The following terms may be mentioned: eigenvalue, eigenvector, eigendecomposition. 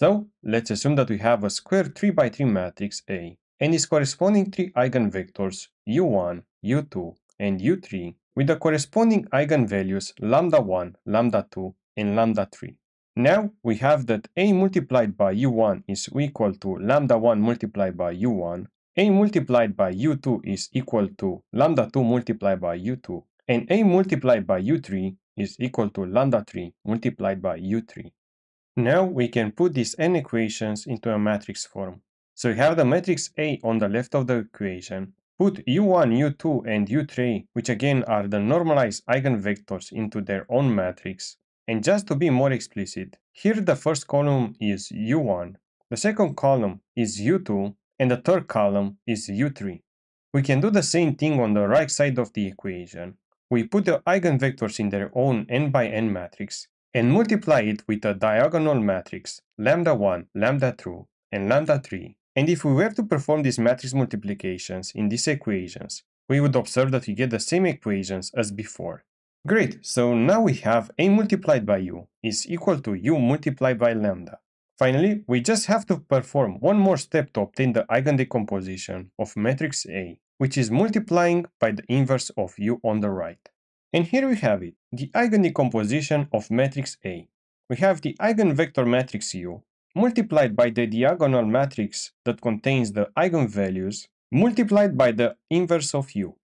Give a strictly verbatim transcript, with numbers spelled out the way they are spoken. So let's assume that we have a square three by three matrix A and its corresponding three eigenvectors u one, u two, and u three with the corresponding eigenvalues lambda one, lambda two, and lambda three. Now we have that A multiplied by u one is equal to lambda one multiplied by u one, A multiplied by u two is equal to lambda two multiplied by u two, and A multiplied by u three is equal to lambda three multiplied by u three. Now we can put these n equations into a matrix form. So we have the matrix A on the left of the equation. Put u one, u two, and u three, which again are the normalized eigenvectors, into their own matrix. And just to be more explicit, here the first column is u one, the second column is u two, and the third column is u three. We can do the same thing on the right side of the equation. We put the eigenvectors in their own n by n matrix and multiply it with a diagonal matrix lambda one, lambda two, and lambda three. And if we were to perform these matrix multiplications in these equations, we would observe that we get the same equations as before. Great, so now we have A multiplied by u is equal to u multiplied by lambda. Finally, we just have to perform one more step to obtain the eigendecomposition of matrix A, which is multiplying by the inverse of u on the right. And here we have it, the eigendecomposition of matrix A. We have the eigenvector matrix u multiplied by the diagonal matrix that contains the eigenvalues multiplied by the inverse of u.